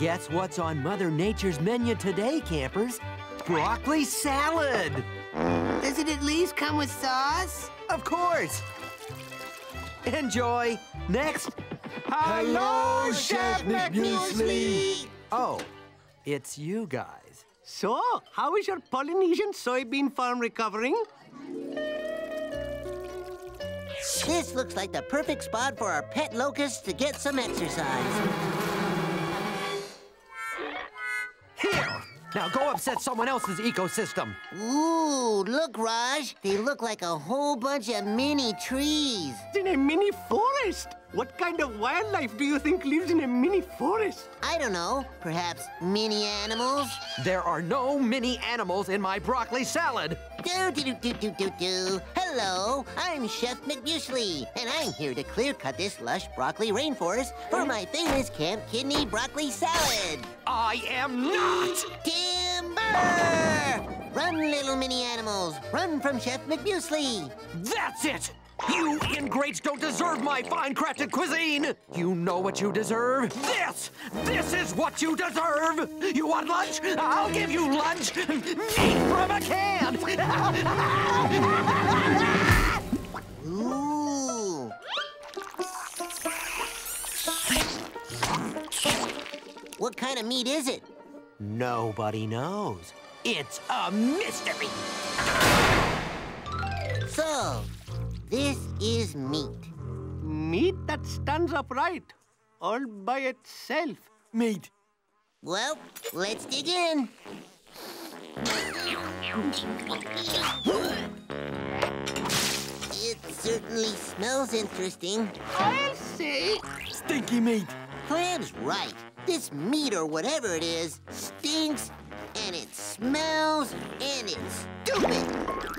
Guess what's on Mother Nature's menu today, campers? Broccoli salad! Does it at least come with sauce? Of course! Enjoy! Next! Hello, Chef McMuesli! Oh, it's you guys. So, how is your Polynesian soybean farm recovering? This looks like the perfect spot for our pet locusts to get some exercise. Here! Now go upset someone else's ecosystem. Ooh, look, Raj. They look like a whole bunch of mini trees. In a mini forest? What kind of wildlife do you think lives in a mini forest? I don't know. Perhaps mini animals? There are no mini animals in my broccoli salad. Do-do-do-do-do-do. Hello, I'm Chef McMuesli, and I'm here to clear-cut this lush broccoli rainforest for my famous Camp Kidney broccoli salad. I am not! Timber! Run, little mini animals. Run from Chef McMuesli. That's it! You ingrates don't deserve my fine-crafted cuisine! You know what you deserve? This! This is what you deserve! You want lunch? I'll give you lunch! Meat from a can! Ooh. What kind of meat is it? Nobody knows. It's a mystery! So... this is meat. Meat that stands upright, all by itself. Meat. Well, let's dig in. It certainly smells interesting. I'll say... stinky meat. Clam's right. This meat or whatever it is stinks, and it smells, and it's stupid.